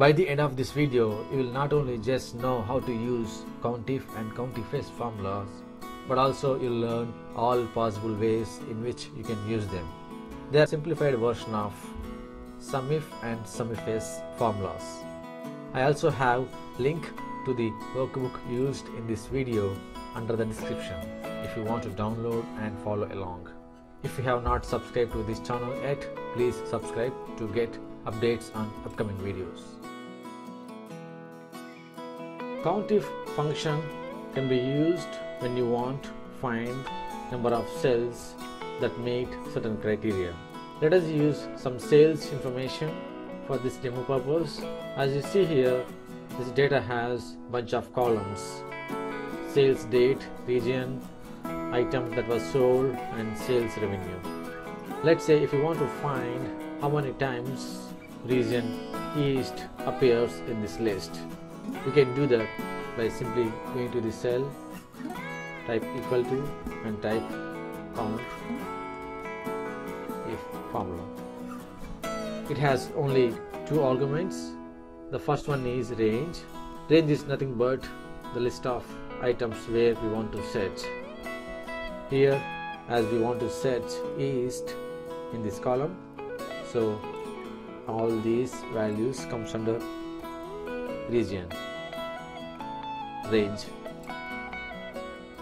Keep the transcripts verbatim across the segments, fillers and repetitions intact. By the end of this video, you will not only just know how to use COUNTIF and COUNTIFS formulas, but also you'll learn all possible ways in which you can use them. They are simplified version of SUMIF and SUMIFS formulas. I also have link to the workbook used in this video under the description if you want to download and follow along. If you have not subscribed to this channel yet, please subscribe to get updates on upcoming videos. COUNTIF function can be used when you want to find number of cells that meet certain criteria. Let us use some sales information for this demo purpose. As you see here, this data has bunch of columns: sales date, region, item that was sold, and sales revenue. Let's say if you want to find how many times region East appears in this list, you can do that by simply going to the cell, type equal to, and type count if formula. It has only two arguments. The first one is range. Range is nothing but the list of items where we want to search. Here, as we want to search East in this column, so all these values comes under region range.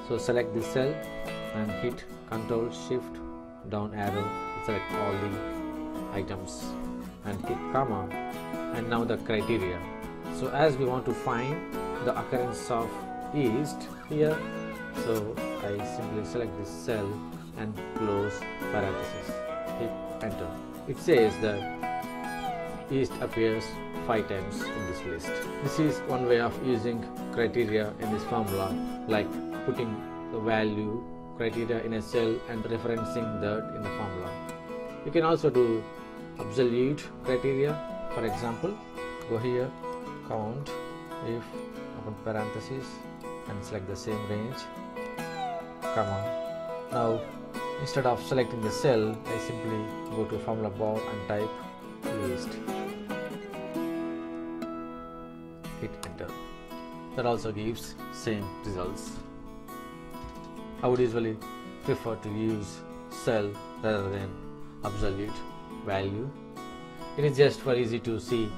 So select this cell and hit Ctrl Shift down arrow to select all the items and hit comma, and now the criteria. So as we want to find the occurrence of East here, so I simply select this cell and close parenthesis, hit enter. It says that East appears five times in this list. This is one way of using criteria in this formula, like putting the value criteria in a cell and referencing that in the formula. You can also do absolute criteria. For example, go here, count if, open parenthesis, and select the same range, comma. Now instead of selecting the cell, I simply go to formula bar and type East, hit enter. That also gives same results. I would usually prefer to use cell rather than absolute value. It is just for easy to see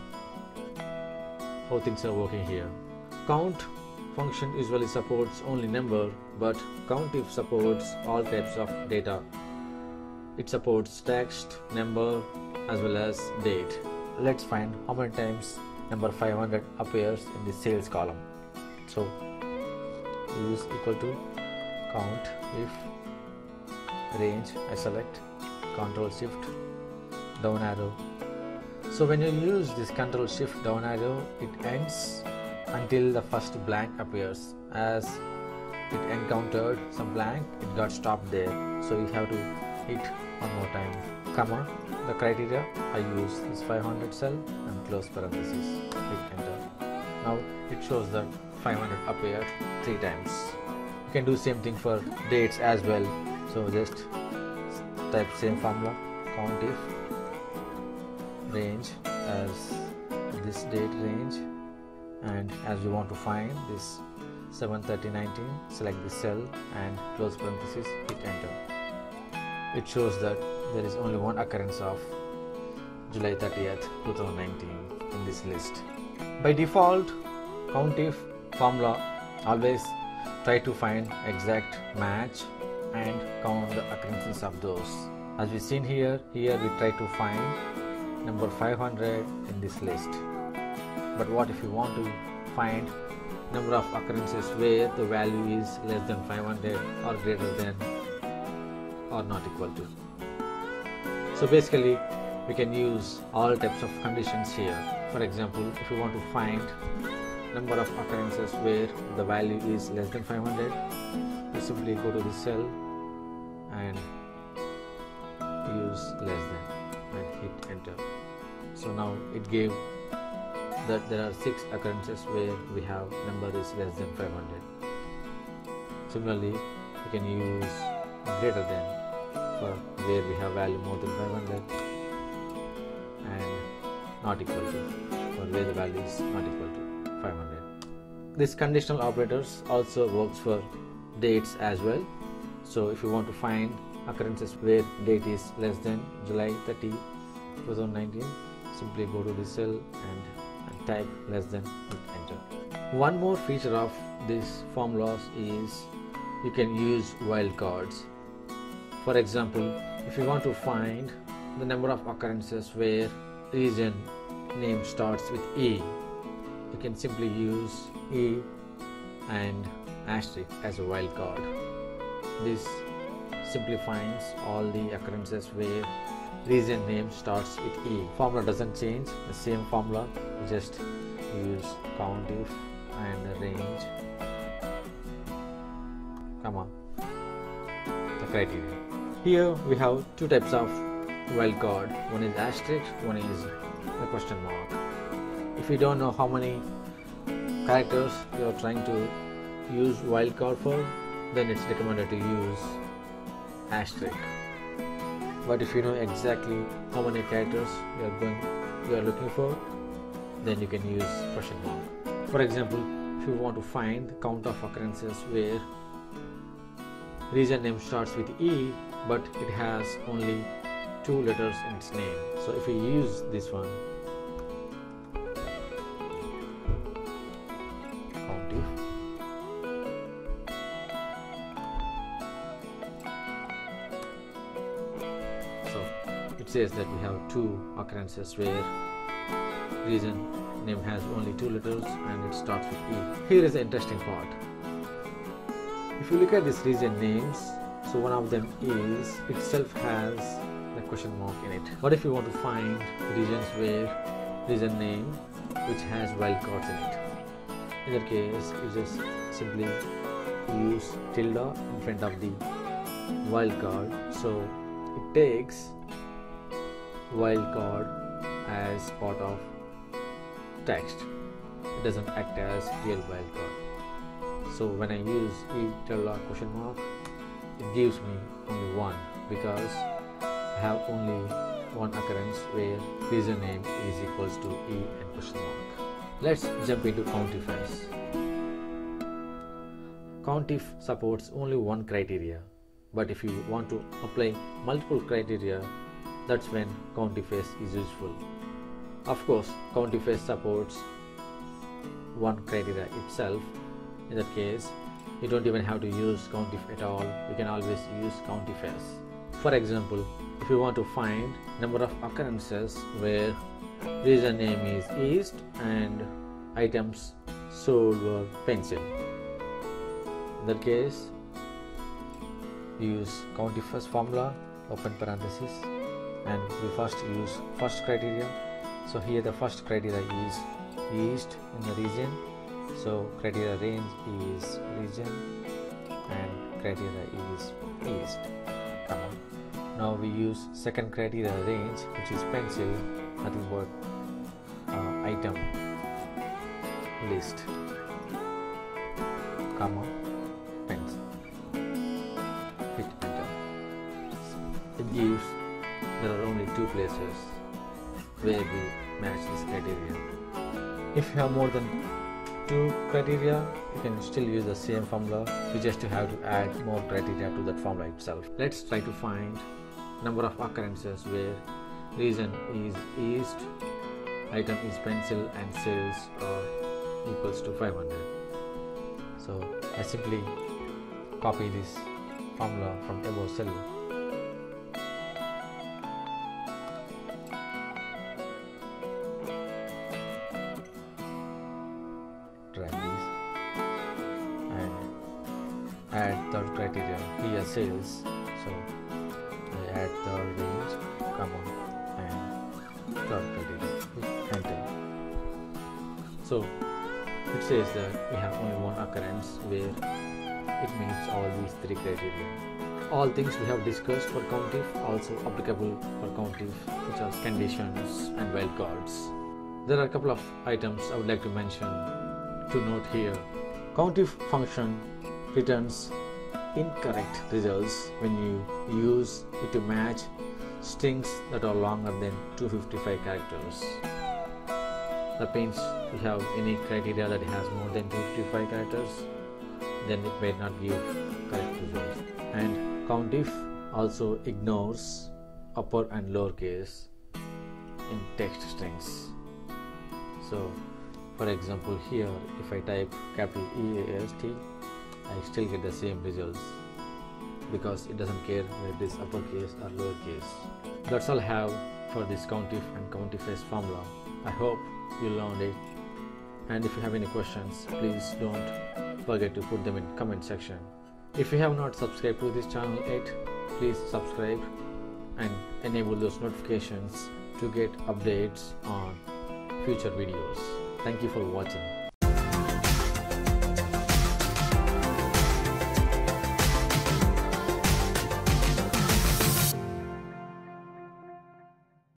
how things are working here. Count function usually supports only number, but COUNTIF supports all types of data. It supports text, number, as well as date. Let's find how many times number five hundred appears in the sales column. So use equal to count if range. I select Ctrl Shift down arrow. So when you use this Ctrl Shift down arrow, it ends until the first blank appears. As it encountered some blank, it got stopped there, so you have to hit one more time, comma. The criteria I use is five hundred cell and close parenthesis, hit enter. Now it shows that five hundred appeared three times. You can do same thing for dates as well, so just type same formula, COUNTIF range as this date range, and as we want to find this seven thirty nineteen, select the cell and close parenthesis, hit enter. It shows that there is only one occurrence of July thirtieth two thousand nineteen in this list. By default, COUNTIF formula always try to find exact match and count the occurrences of those. As we've seen here, here we try to find number five hundred in this list. But what if you want to find number of occurrences where the value is less than five hundred or greater than or not equal to? So basically we can use all types of conditions here. For example, if you want to find number of occurrences where the value is less than five hundred, you simply go to the cell and use less than and hit enter. So now it gave that there are six occurrences where we have number is less than five hundred. Similarly, you can use greater than for where we have value more than five hundred and not equal to for where the value is not equal to five hundred. This conditional operators also works for dates as well. So if you want to find occurrences where date is less than July thirtieth, two thousand nineteen, simply go to this cell and, and type less than and enter. One more feature of this formulas is you can use wildcards. For example, if you want to find the number of occurrences where region name starts with E, you can simply use E and asterisk as a wildcard. This simply finds all the occurrences where region name starts with E. Formula doesn't change, the same formula, you just use COUNTIF and range, comma, the criteria. Here we have two types of wildcard, one is asterisk, one is the question mark. If you don't know how many characters you are trying to use wildcard for, then it's recommended to use asterisk. But if you know exactly how many characters you are going, you are looking for, then you can use question mark. For example, if you want to find the count of occurrences where region name starts with E, but it has only two letters in its name. So if you use this one, COUNTIF, so it says that we have two occurrences where region name has only two letters and it starts with E. Here is the interesting part. If you look at these region names, so one of them is itself has the question mark in it. What if you want to find regions where region name which has wildcards in it? In that case, you just simply use tilde in front of the wildcard. So it takes wildcard as part of text. It doesn't act as real wildcard. So when I use E tilde question mark, it gives me only one, because I have only one occurrence where username is equals to E and question mark. Let's jump into COUNTIFS. COUNTIF supports only one criteria, but if you want to apply multiple criteria, that's when COUNTIFS is useful. Of course, COUNTIFS supports one criteria itself. In that case, you don't even have to use COUNTIF at all. You can always use COUNTIFS. For example, if you want to find number of occurrences where region name is East and items sold were pencil, in that case, use COUNTIFS formula, open parenthesis, and we first use first criteria. So here the first criteria is East in the region. So criteria range is region and criteria is east. Comma. Now we use second criteria range, which is pencil, nothing but uh, item list, comma, pencil. Hit enter. It gives there are only two places where we match this criteria. If you have more than two criteria, you can still use the same formula, you just have to add more criteria to that formula itself. Let's try to find number of occurrences where region is east, item is pencil, and sales are equals to five hundred. So I simply copy this formula from above cell, add third criteria here sales, so I add third range, comma, and third criteria, enter. So it says that we have only one occurrence where it meets all these three criteria. All things we have discussed for COUNTIF also applicable for COUNTIF, such as conditions and wildcards. There are a couple of items I would like to mention to note here. COUNTIF function returns incorrect results when you use it to match strings that are longer than two hundred fifty-five characters. the paints we have any criteria that has more than two to five characters, then it may not give correct results. And COUNTIF also ignores upper and lower case in text strings. So for example, here if I type capital E A S T, I still get the same results because it doesn't care whether it is uppercase or lowercase. That's all I have for this COUNTIF and COUNTIFS formula. I hope you learned it, and if you have any questions, please don't forget to put them in comment section. If you have not subscribed to this channel yet, please subscribe and enable those notifications to get updates on future videos. Thank you for watching.